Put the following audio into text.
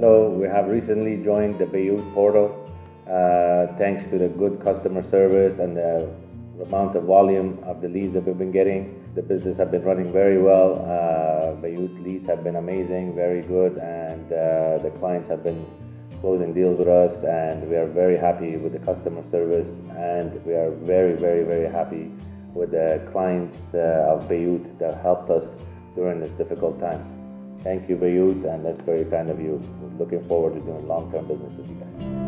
Hello, we have recently joined the Bayut portal. Thanks to the good customer service and the amount of volume of the leads that we've been getting, the business have been running very well. Bayut leads have been amazing, very good, and the clients have been closing deals with us, and we are very happy with the customer service, and we are very, very, very happy with the clients of Bayut that helped us during this difficult times. Thank you, Bayut, and that's very kind of you. We're looking forward to doing long-term business with you guys.